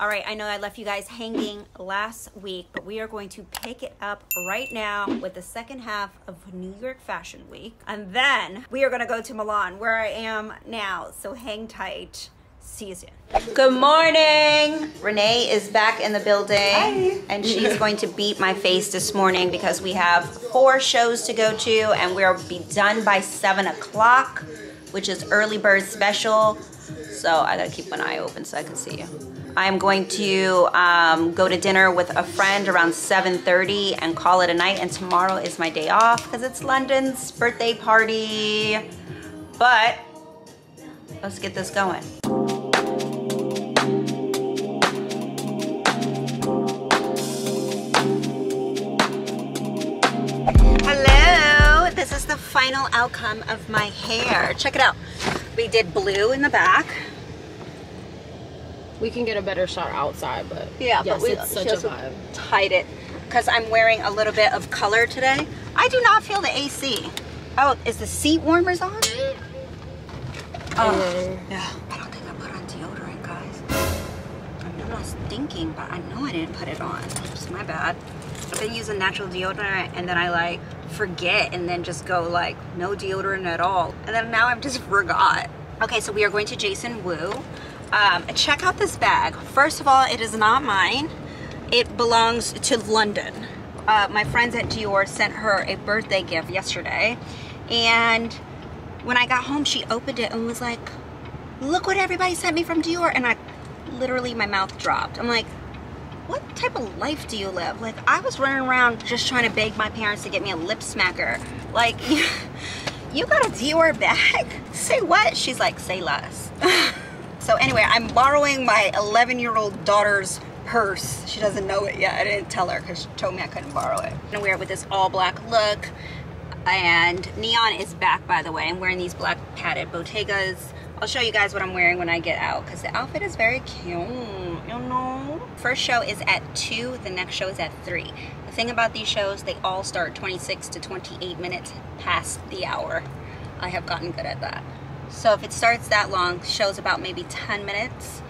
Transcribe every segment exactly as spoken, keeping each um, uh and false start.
All right, I know I left you guys hanging last week, but we are going to pick it up right now with the second half of New York Fashion Week. And then we are gonna go to Milan, where I am now. So hang tight, see you soon. Good morning. Renee is back in the building. Hi. And she's going to beat my face this morning because we have four shows to go to and we'll be done by seven o'clock, which is early bird special. So I gotta keep one eye open so I can see you. I'm going to um, go to dinner with a friend around seven thirty and call it a night, and tomorrow is my day off because it's London's birthday party. But let's get this going. Hello, this is the final outcome of my hair. Check it out. We did blue in the back. We can get a better shot outside, but yeah, yes, but we, it's such a vibe. Tied it because I'm wearing a little bit of color today. I do not feel the A C. Oh, is the seat warmers on? Mm. Oh, yeah. I don't think I put on deodorant, guys. I know I was thinking, but I know I didn't put it on. It's my bad. I've been using natural deodorant, and then I like forget, and then just go like no deodorant at all, and then now I've just forgot. Okay, so we are going to Jason Wu. Um, check out this bag. First of all, it is not mine. It belongs to London. Uh, my friends at Dior sent her a birthday gift yesterday. And when I got home, she opened it and was like, look what everybody sent me from Dior. And I literally, my mouth dropped. I'm like, what type of life do you live? Like, I was running around just trying to beg my parents to get me a lip smacker. Like, you got a Dior bag? Say what? She's like, say less. So anyway, I'm borrowing my eleven year old daughter's purse. She doesn't know it yet. I didn't tell her because she told me I couldn't borrow it. I'm gonna wear it with this all black look. And Neon is back, by the way. I'm wearing these black padded Bottegas. I'll show you guys what I'm wearing when I get out because the outfit is very cute, you know. First show is at two, the next show is at three. The thing about these shows, they all start twenty-six to twenty-eight minutes past the hour. I have gotten good at that. So if it starts that long, show's about maybe ten minutes.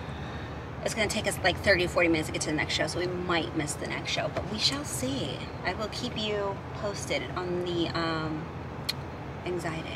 It's gonna take us like thirty, forty minutes to get to the next show, so we might miss the next show, but we shall see. I will keep you posted on the um, anxiety.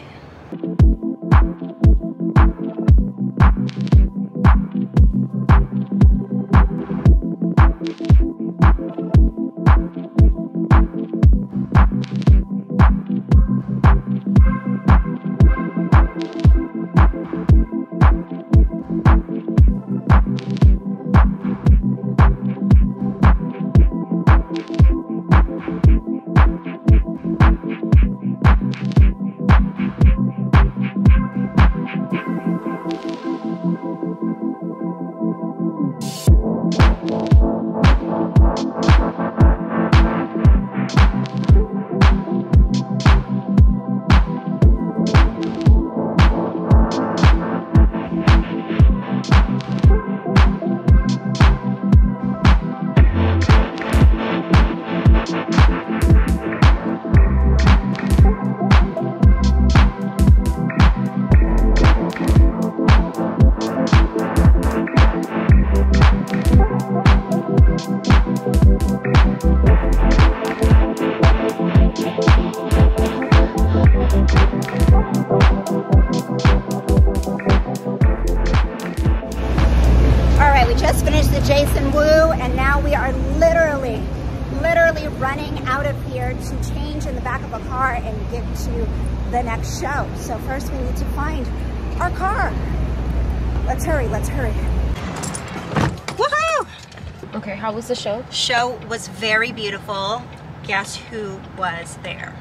Show. So first we need to find our car. Let's hurry, let's hurry. Woohoo! Okay, how was the show? Show was very beautiful. Guess who was there?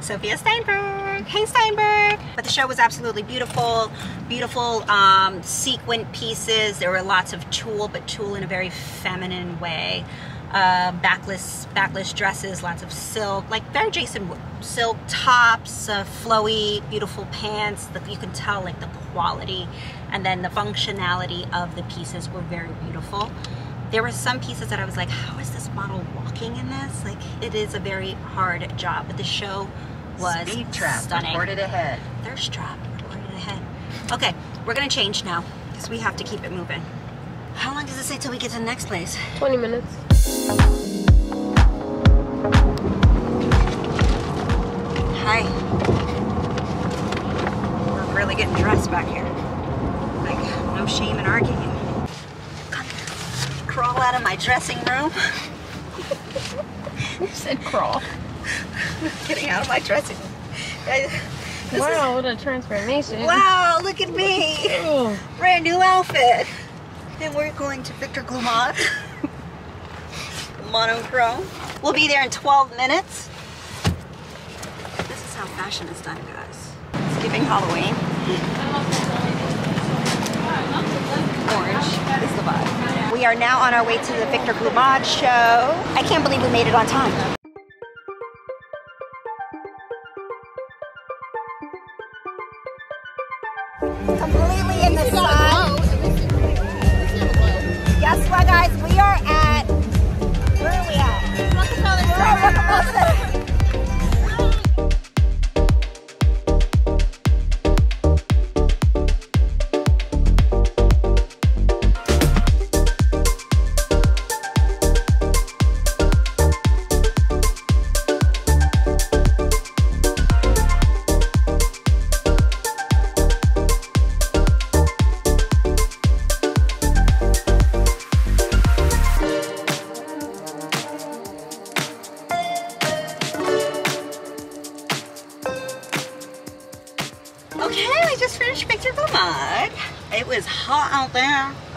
Sophia Steinberg. Hey Steinberg! But the show was absolutely beautiful. Beautiful um, sequin pieces. There were lots of tulle, but tulle in a very feminine way. Uh, backless, backless dresses, lots of silk, like very Jason Wu. Silk tops, uh, flowy, beautiful pants. The, you can tell like the quality, and then the functionality of the pieces were very beautiful. There were some pieces that I was like, how is this model walking in this? Like, it is a very hard job, but the show was stunning. Speed trap reported ahead. Thirst trap reported ahead. Okay, we're gonna change now because we have to keep it moving. How long does it say till we get to the next place? twenty minutes. Hi. We're really getting dressed back here. Like, no shame in our game. Come here. Crawl out of my dressing room. You said crawl. Getting out of my dressing room. I, wow, is, what a transformation. Wow, look at me. Ooh. Brand new outfit. And we're going to Victor Glemaud. Monochrome. We'll be there in twelve minutes. This is how fashion is done, guys. It's giving Halloween. Orange is the vibe. We are now on our way to the Victor Glemaud show. I can't believe we made it on time. Completely in the sun. Guess what, guys? We are at. Where are we at? Rockefeller Center.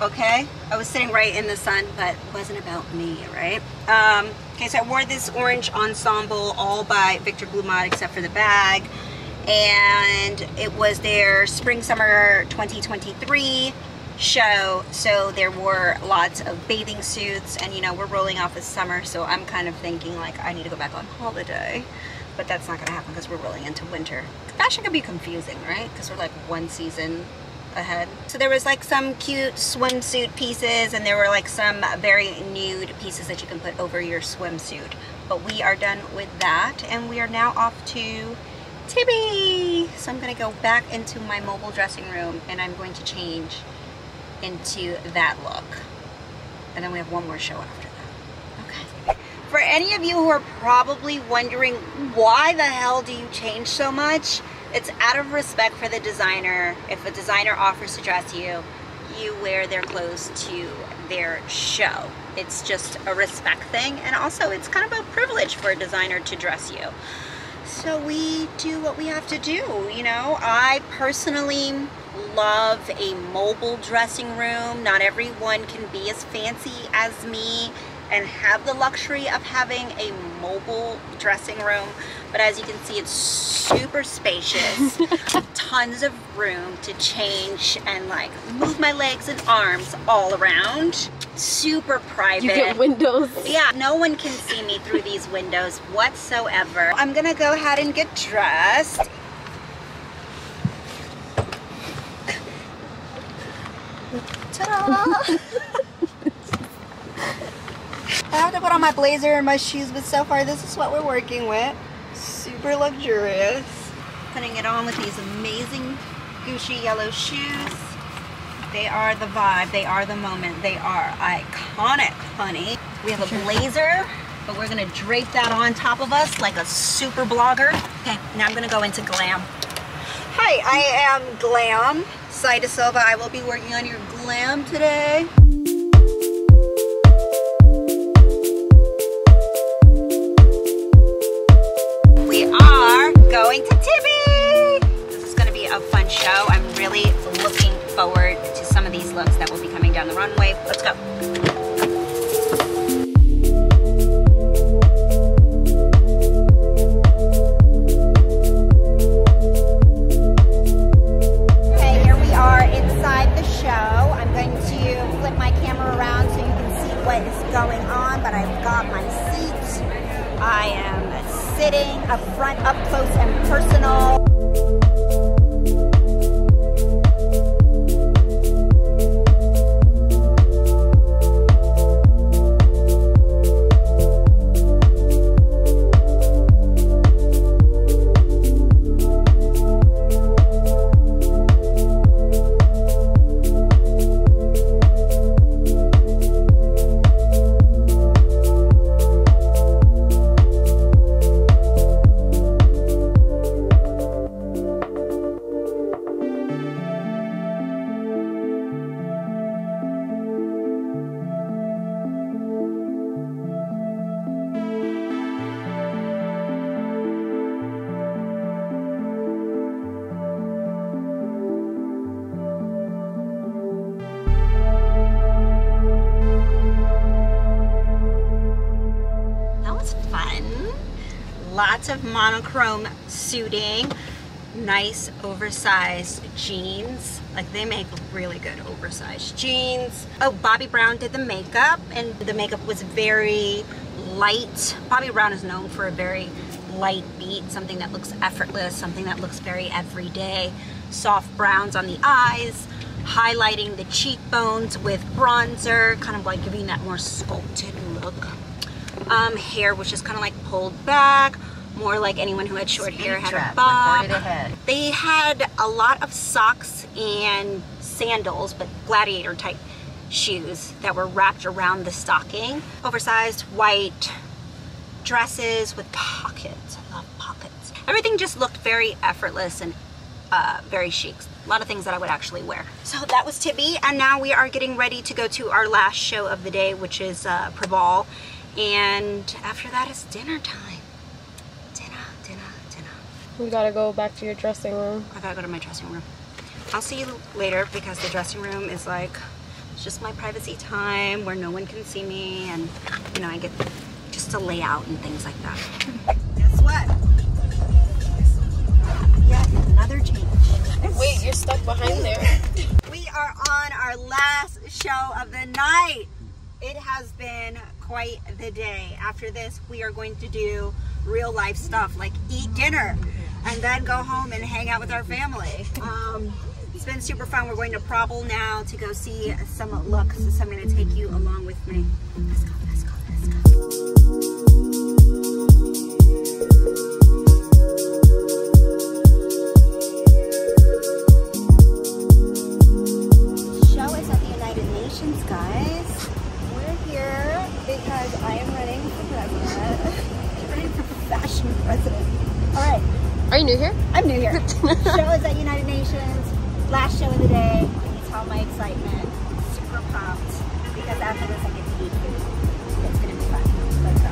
Okay, I was sitting right in the sun, but it wasn't about me, right? Um, okay, so I wore this orange ensemble all by Victor Glemaud except for the bag, and it was their spring summer twenty twenty-three show, so there were lots of bathing suits, and you know, we're rolling off this summer, so I'm kind of thinking like I need to go back on holiday, but that's not gonna happen because we're rolling into winter. Fashion can be confusing, right? Because we're like one season ahead. So there was like some cute swimsuit pieces, and there were like some very nude pieces that you can put over your swimsuit, but we are done with that and we are now off to Tibi. So I'm gonna go back into my mobile dressing room and I'm going to change into that look, and then we have one more show after that. Okay, for any of you who are probably wondering why the hell do you change so much, it's out of respect for the designer. If a designer offers to dress you, you wear their clothes to their show. It's just a respect thing, and also it's kind of a privilege for a designer to dress you. So we do what we have to do, you know? I personally love a mobile dressing room. Not everyone can be as fancy as me and have the luxury of having a mobile dressing room, but as you can see, it's super spacious. Tons of room to change and like move my legs and arms all around. Super private. You get windows. Yeah, no one can see me through these windows whatsoever. I'm gonna go ahead and get dressed. Ta-da! I have to put on my blazer and my shoes, but so far this is what we're working with. Super luxurious. Putting it on with these amazing Gucci yellow shoes. They are the vibe, they are the moment, they are iconic, honey. We have a blazer, but we're gonna drape that on top of us like a super blogger. Okay, now I'm gonna go into glam. Hi, I am Glam, Sai De Silva. I will be working on your glam today. Going to Tibi! This is going to be a fun show. I'm really looking forward to some of these looks that will be coming down the runway. Let's go. Okay, here we are inside the show. I'm going to flip my camera around so you can see what is going on, but I've got my seat. I am sitting up front, up close and personal. lots of monochrome suiting, nice oversized jeans. Like, they make really good oversized jeans. Oh, Bobby Brown did the makeup, and the makeup was very light. Bobby Brown is known for a very light beat, something that looks effortless, something that looks very everyday. Soft browns on the eyes, highlighting the cheekbones with bronzer, kind of like giving that more sculpted look. Um, hair, which is kind of like pulled back, more like anyone who had short Speed hair had trap, a bob. Ahead. They had a lot of socks and sandals, but gladiator type shoes that were wrapped around the stocking. Oversized white dresses with pockets. I love pockets. Everything just looked very effortless and uh, very chic. A lot of things that I would actually wear. So that was Tibi, and now we are getting ready to go to our last show of the day, which is uh, Prabal. And after that is dinner time. Dinner, dinner, dinner. We gotta go back to your dressing room. I gotta go to my dressing room. I'll see you later, because the dressing room is like, it's just my privacy time where no one can see me, and you know, I get just to lay out and things like that. Guess what? Yet another change. Wait, you're stuck behind there. We are on our last show of the night. It has been quite the day. After this, we are going to do real life stuff, like eat dinner and then go home and hang out with our family. Um, it's been super fun. We're going to Prabal now to go see some looks, so I'm going to take you along with me. Let's go, let's go, let's go. Guys, we're here because I am running for president. I'm running for fashion president. All right. Are you new here? I'm new here. Show is at United Nations. Last show of the day. Can you tell my excitement? Super pumped, because after this I get to eat food. It's gonna be fun. Let's go.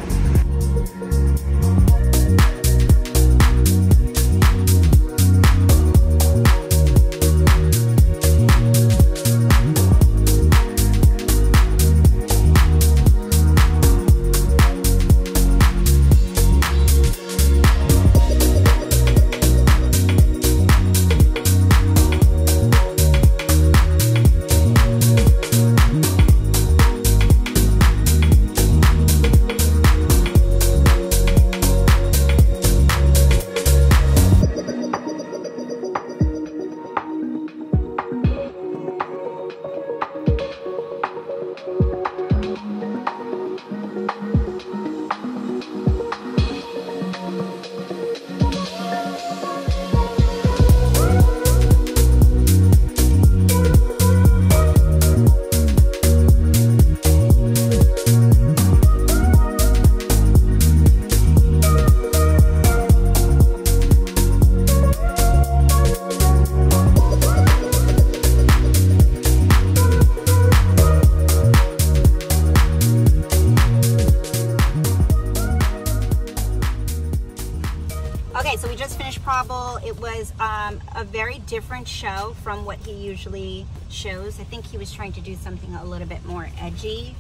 Very different show from what he usually shows. I think he was trying to do something a little bit more edgy.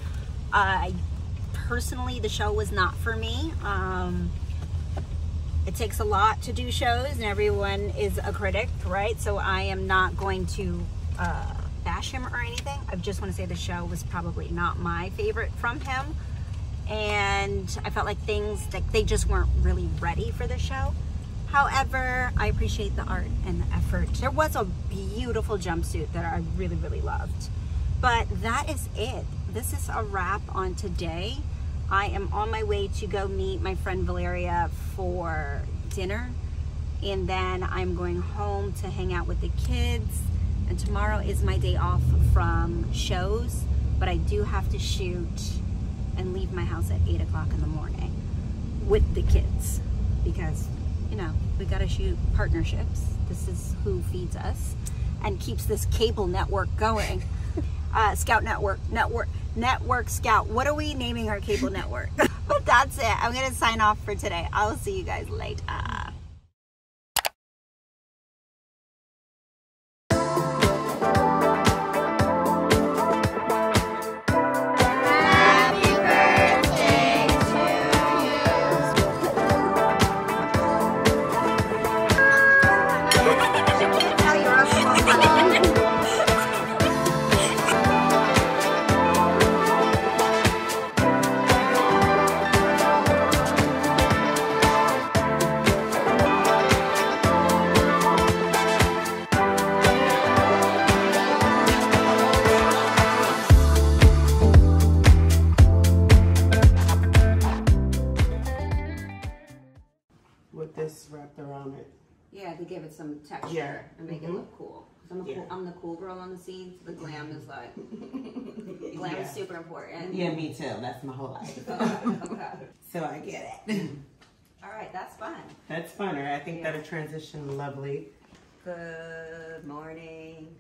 Uh, I, personally, the show was not for me. Um, it takes a lot to do shows, and everyone is a critic, right? So I am not going to uh, bash him or anything. I just want to say the show was probably not my favorite from him, and I felt like things, like they just weren't really ready for the show. However, I appreciate the art and the effort. There was a beautiful jumpsuit that I really, really loved. But that is it. This is a wrap on today. I am on my way to go meet my friend Valeria for dinner. And then I'm going home to hang out with the kids. And tomorrow is my day off from shows. But I do have to shoot and leave my house at eight o'clock in the morning with the kids, because you know, we gotta shoot partnerships. This is who feeds us and keeps this cable network going. uh, Scout Network, Network, Network Scout. What are we naming our cable network? But that's it. I'm gonna sign off for today. I'll see you guys later. Happy birthday to you. on it. Yeah, to give it some texture yeah. and make mm-hmm. it look cool. I'm, a yeah. cool. I'm the cool girl on the scene. So the glam is like, glam yeah. is super important. Yeah, me too. That's my whole life. Okay, okay. So I get it. All right, that's fun. That's fun, right? I think yeah. that'll transition lovely. Good morning.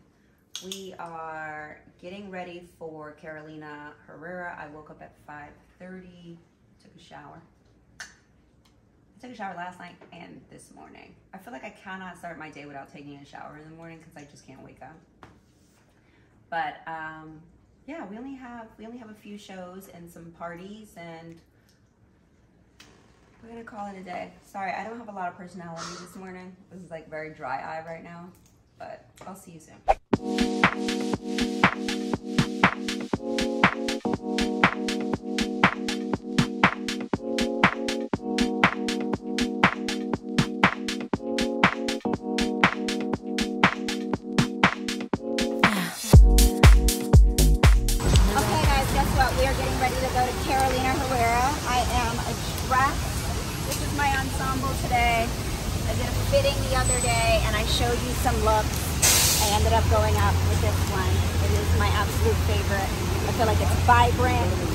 We are getting ready for Carolina Herrera. I woke up at five thirty, took a shower. I took a shower last night and this morning. I feel like I cannot start my day without taking a shower in the morning because I just can't wake up. But um, yeah, we only have we only have a few shows and some parties, and we're gonna call it a day. Sorry, I don't have a lot of personality this morning. This is like very dry eye right now, but I'll see you soon.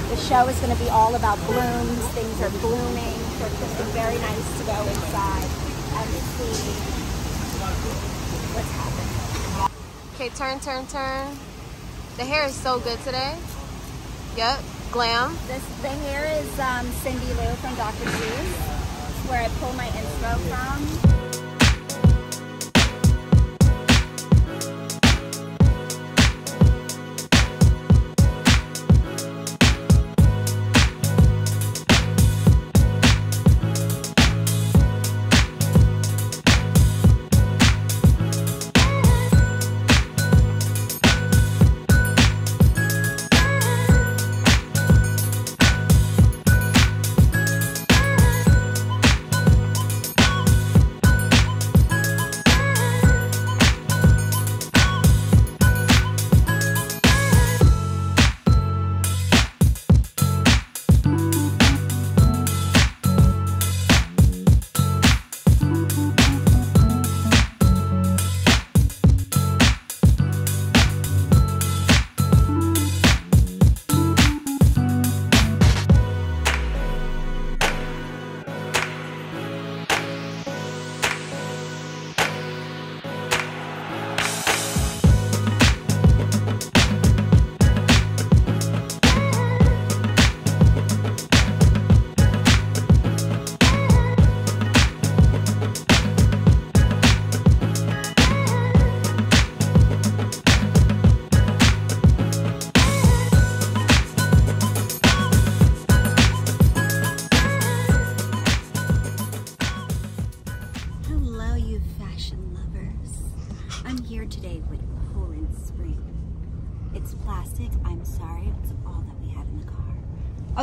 The show is going to be all about blooms. Things are blooming, so it's going to be very nice to go inside and see what's happening. Okay, turn, turn, turn. The hair is so good today. Yep, glam. This the hair is um, Cindy Lou from Doctor Seuss, where I pull my inspo from.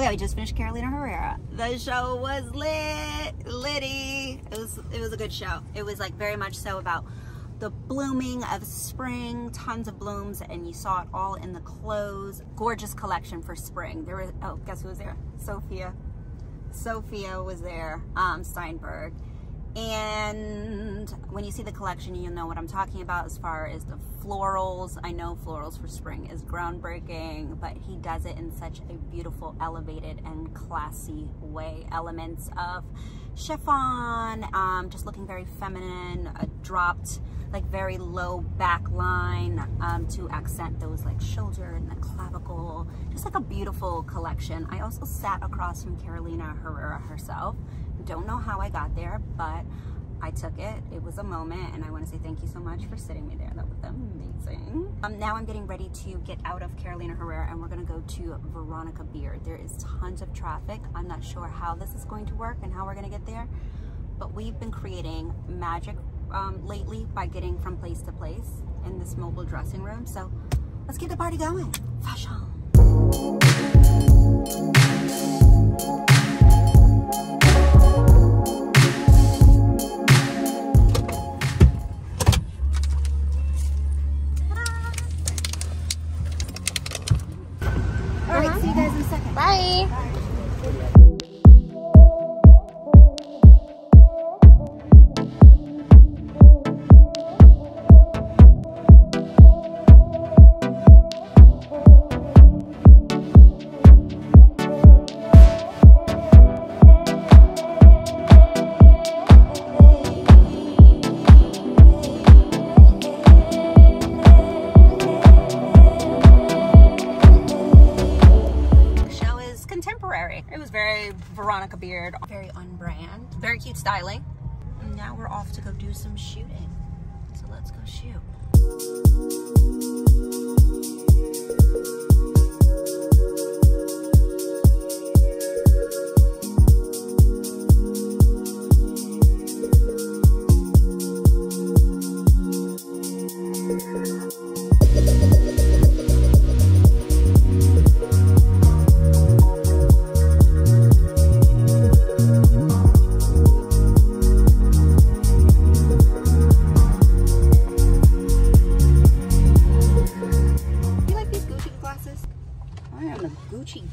We just finished Carolina Herrera. The show was lit, litty. It was, it was a good show. It was like very much so about the blooming of spring, tons of blooms, and you saw it all in the clothes. Gorgeous collection for spring. There was, oh, guess who was there? Sophia. Sophia was there, um, Steinberg. And when you see the collection, you'll know what I'm talking about as far as the florals. I know florals for spring is groundbreaking, but he does it in such a beautiful, elevated, and classy way. Elements of chiffon, um, just looking very feminine, uh, dropped like very low back line um, to accent those like shoulder and the clavicle. Just like a beautiful collection. I also sat across from Carolina Herrera herself. Don't know how I got there, but I took it. It was a moment, and I want to say thank you so much for sitting me there. That was amazing. Um, now I'm getting ready to get out of Carolina Herrera, and we're going to go to Veronica Beard. There is tons of traffic. I'm not sure how this is going to work and how we're going to get there, but we've been creating magic um, lately by getting from place to place in this mobile dressing room. So let's get the party going. Fashion. Bye. Bye. contemporary. It was very Veronica Beard, very on brand, very cute styling. And now we're off to go do some shooting. So let's go shoot.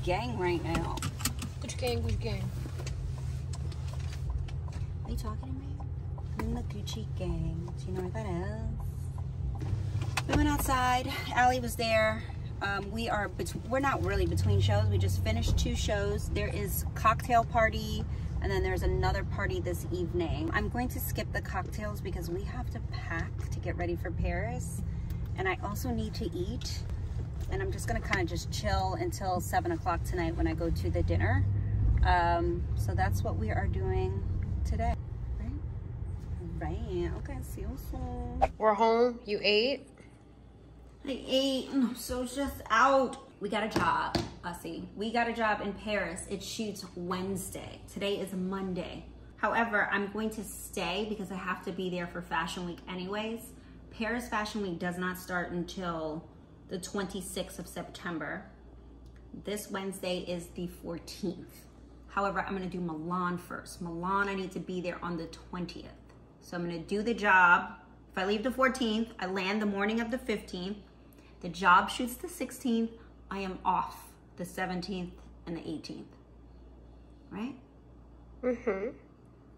Gang right now. Gucci gang, Gucci gang. Are you talking to me? I'm in the Gucci gang. Do you know what that is? We went outside. Allie was there. Um, we are, we're not really between shows. We just finished two shows. There is cocktail party, and then there's another party this evening. I'm going to skip the cocktails because we have to pack to get ready for Paris. And I also need to eat. And I'm just gonna kind of just chill until seven o'clock tonight when I go to the dinner. Um, so that's what we are doing today. Right? Right, okay, see you soon. We're home, you ate? I ate, and I'm so just out. We got a job, Ussie. We got a job in Paris. It shoots Wednesday. Today is Monday. However, I'm going to stay because I have to be there for Fashion Week anyways. Paris Fashion Week does not start until the twenty-sixth of September. This Wednesday is the fourteenth. However, I'm gonna do Milan first. Milan, I need to be there on the twentieth. So I'm gonna do the job. If I leave the fourteenth, I land the morning of the fifteenth. The job shoots the sixteenth. I am off the seventeenth and the eighteenth, right? Mm-hmm.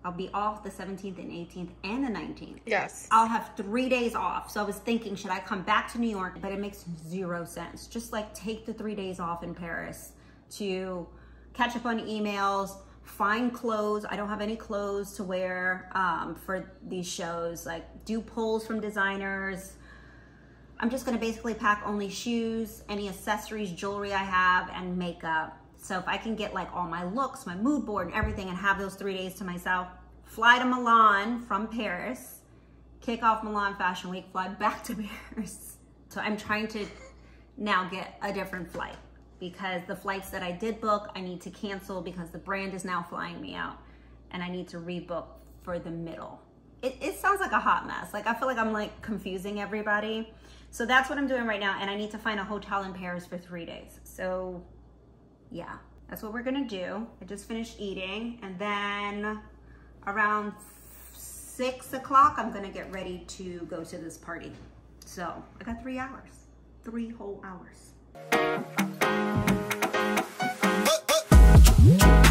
I'll be off the seventeenth and eighteenth and the nineteenth. Yes. I'll have three days off. So I was thinking, should I come back to New York? But it makes zero sense. Just like take the three days off in Paris to catch up on emails, find clothes. I don't have any clothes to wear um, for these shows. Like do polls from designers. I'm just gonna basically pack only shoes, any accessories, jewelry I have, and makeup. So if I can get like all my looks, my mood board and everything and have those three days to myself, fly to Milan from Paris, kick off Milan Fashion Week, fly back to Paris. So I'm trying to now get a different flight because the flights that I did book, I need to cancel because the brand is now flying me out and I need to rebook for the middle. It, it sounds like a hot mess. Like I feel like I'm like confusing everybody. So that's what I'm doing right now. And I need to find a hotel in Paris for three days. So yeah, that's what we're gonna do. I just finished eating and then around six o'clock, I'm gonna get ready to go to this party. So I got three hours, three whole hours. Thank you.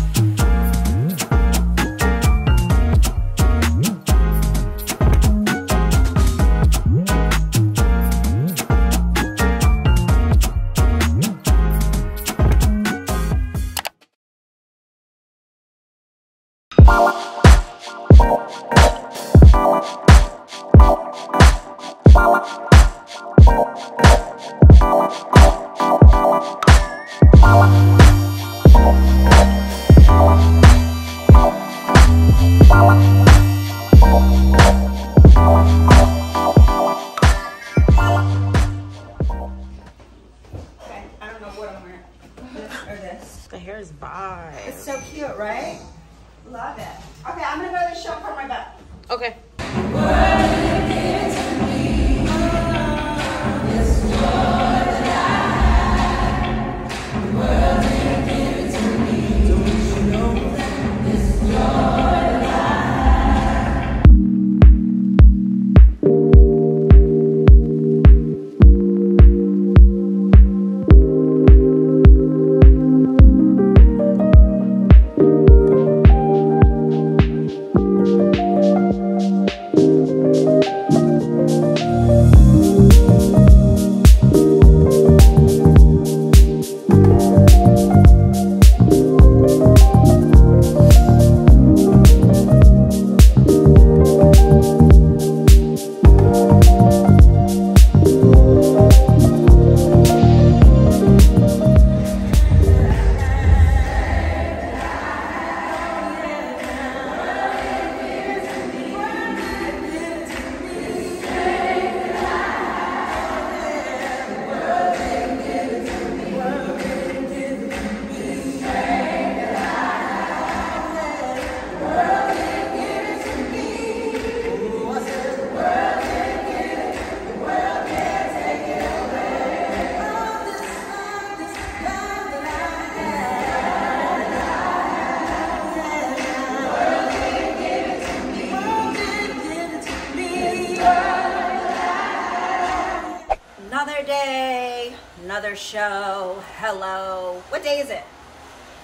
show. Hello. What day is it?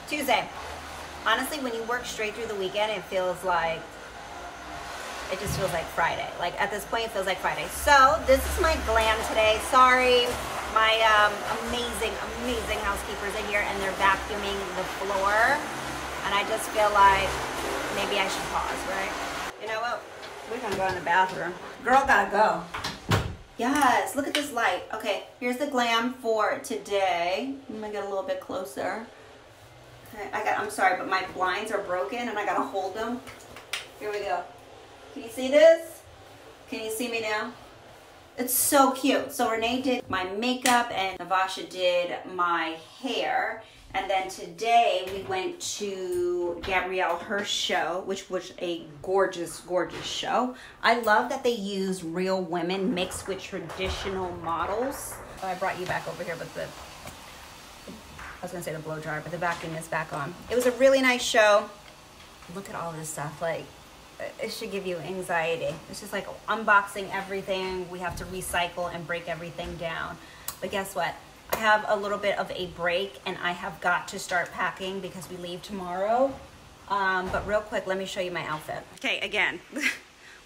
Tuesday. Honestly, when you work straight through the weekend, it feels like, it just feels like Friday. Like at this point, it feels like Friday. So this is my glam today. Sorry, my um, amazing, amazing housekeepers are here and they're vacuuming the floor. And I just feel like maybe I should pause, right? You know what? We're gonna go in the bathroom. Girl gotta go. Yes, look at this light. Okay, here's the glam for today. I'm gonna get a little bit closer. Okay, I got, I'm sorry, but my blinds are broken and I gotta hold them. Here we go. Can you see this? Can you see me now? It's so cute. So Renee did my makeup and Navasha did my hair. And then today we went to Gabrielle Hurst's show, which was a gorgeous, gorgeous show. I love that they used real women mixed with traditional models. I brought you back over here, but the, I was gonna say the blow dryer, but the vacuum is back on. It was a really nice show. Look at all this stuff. Like, it should give you anxiety. It's just like unboxing everything. We have to recycle and break everything down. But guess what? I have a little bit of a break and I have got to start packing because we leave tomorrow. Um, but real quick, let me show you my outfit. Okay, again,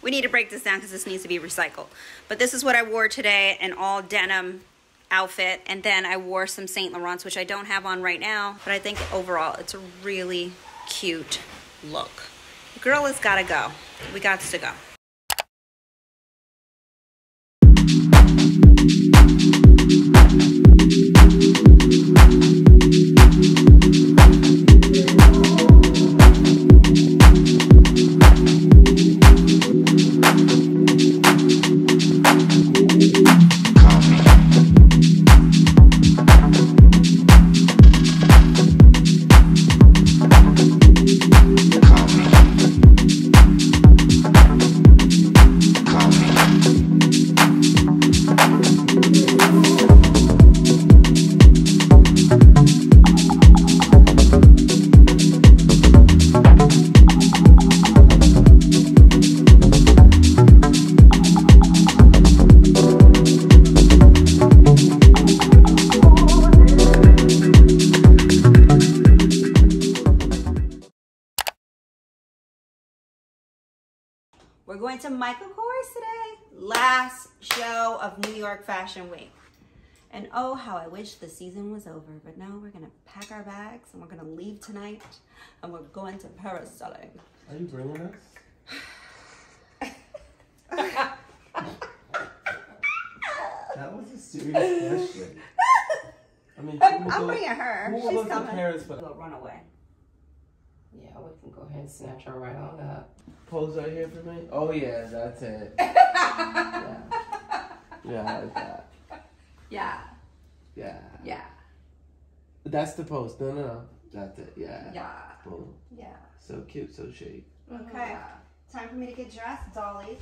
we need to break this down because this needs to be recycled. But this is what I wore today, an all denim outfit. And then I wore some Saint Laurents, which I don't have on right now. But I think overall, it's a really cute look. Girl has gotta go. We got to go. We're going to Michael Horse today, last show of New York Fashion Week. And oh, how I wish the season was over, but now we're gonna pack our bags and we're gonna leave tonight and we're going to Paris selling. Are you bringing us? That was a serious question. I mean, I'm bringing her, she's coming. Paris, but... We'll run away. Yeah, we can go ahead and snatch her right on up. Pose right here for me? Oh yeah, that's it. Yeah. Yeah, like that. Yeah. Yeah. Yeah. That's the pose. No, no, no. That's it. Yeah. Yeah. Boom. Yeah. So cute, so chic. Okay. Yeah. Time for me to get dressed, dollies.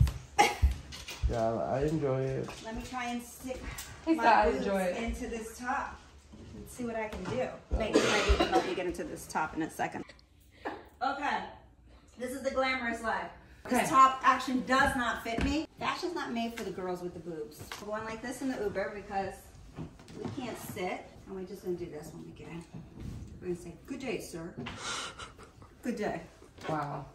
Yeah, I enjoy it. Let me try and stick my boobs into this top. Let's see what I can do. Maybe I can help you get into this top in a second. Okay, this is the glamorous life. Okay. This top actually does not fit me. Fashion's not made for the girls with the boobs. We're going like this in the Uber because we can't sit. And we're just gonna do this when we get in. We're gonna say, good day, sir. Good day. Wow.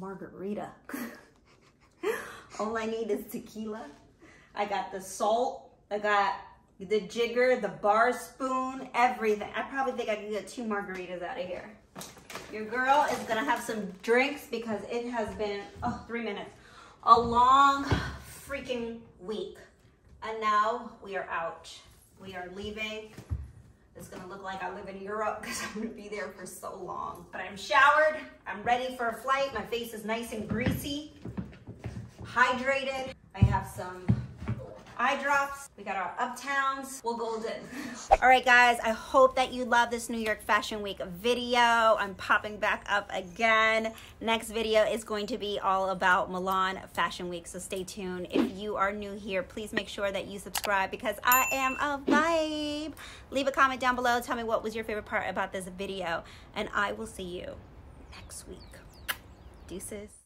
Margarita. All I need is tequila. I got the salt, I got the jigger, the bar spoon, everything. I probably think I can get two margaritas out of here. Your girl is gonna have some drinks because it has been, oh, three minutes, a long freaking week. And now we are out. We are leaving. It's gonna look like I live in Europe because I'm gonna be there for so long. But I'm showered, I'm ready for a flight. My face is nice and greasy, hydrated. I have some eye drops. We got our uptowns. We'll golden. All right, guys, I hope that you love this New York Fashion Week video. I'm popping back up again. Next video is going to be all about Milan Fashion Week, so stay tuned. If you are new here, please make sure that you subscribe because I am a vibe. Leave a comment down below. Tell me what was your favorite part about this video, and I will see you next week. Deuces.